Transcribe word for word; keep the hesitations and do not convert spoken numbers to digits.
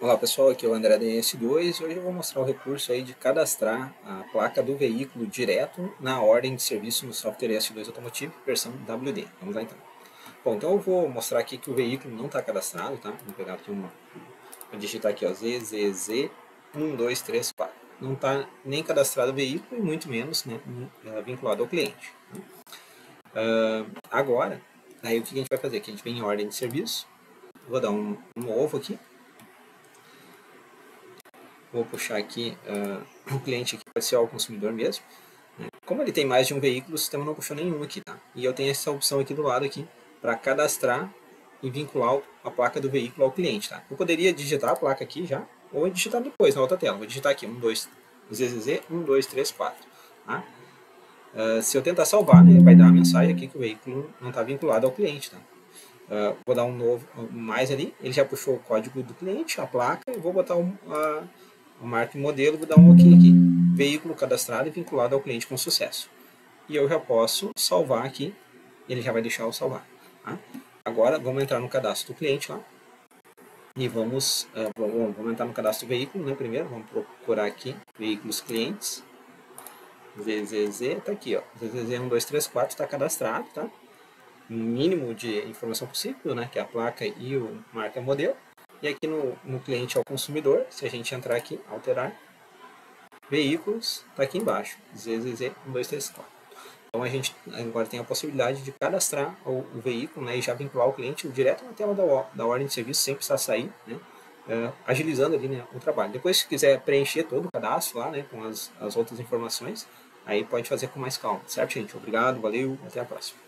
Olá pessoal, aqui é o André da I S dois e hoje eu vou mostrar o recurso aí de cadastrar a placa do veículo direto na ordem de serviço no software I S dois Automotive versão W D. Vamos lá então. Bom, então eu vou mostrar aqui que o veículo não está cadastrado, tá? Vou pegar aqui uma, vou digitar aqui ó, Z Z Z um dois três quatro. Não está nem cadastrado o veículo e muito menos, né, vinculado ao cliente. Uh, agora, aí o que a gente vai fazer aqui? A gente vem em ordem de serviço, vou dar um, um ovo aqui. Vou puxar aqui uh, o cliente aqui para ser o consumidor mesmo. Como ele tem mais de um veículo, o sistema não puxou nenhum aqui, tá? E eu tenho essa opção aqui do lado aqui para cadastrar e vincular a placa do veículo ao cliente, tá? Eu poderia digitar a placa aqui já, ou digitar depois na outra tela. Vou digitar aqui um dois Z Z Z um dois três quatro, tá? Uh, se eu tentar salvar, né, vai dar uma mensagem aqui que o veículo não está vinculado ao cliente, tá? Uh, vou dar um novo um mais ali, ele já puxou o código do cliente, a placa, e vou botar um... Uh, o marca e modelo, vou dar um OK aqui, veículo cadastrado e vinculado ao cliente com sucesso. E eu já posso salvar aqui, ele já vai deixar eu salvar. Tá? Agora vamos entrar no cadastro do cliente lá, e vamos, uh, vamos, vamos entrar no cadastro do veículo, né, primeiro, vamos procurar aqui, veículos clientes, Z Z Z, tá aqui ó, Z Z Z um dois três quatro está cadastrado, tá? O mínimo de informação possível, né, que é a placa e o marca e modelo. E aqui no, no cliente ao consumidor, se a gente entrar aqui, alterar, veículos, está aqui embaixo, Z Z Z um dois três quatro. Então a gente agora tem a possibilidade de cadastrar o, o veículo, né, e já vincular o cliente direto na tela da, da ordem de serviço, sem precisar sair, né, uh, agilizando ali, né, o trabalho. Depois, se quiser preencher todo o cadastro lá, né, com as, as outras informações, aí pode fazer com mais calma. Certo, gente? Obrigado, valeu, até a próxima.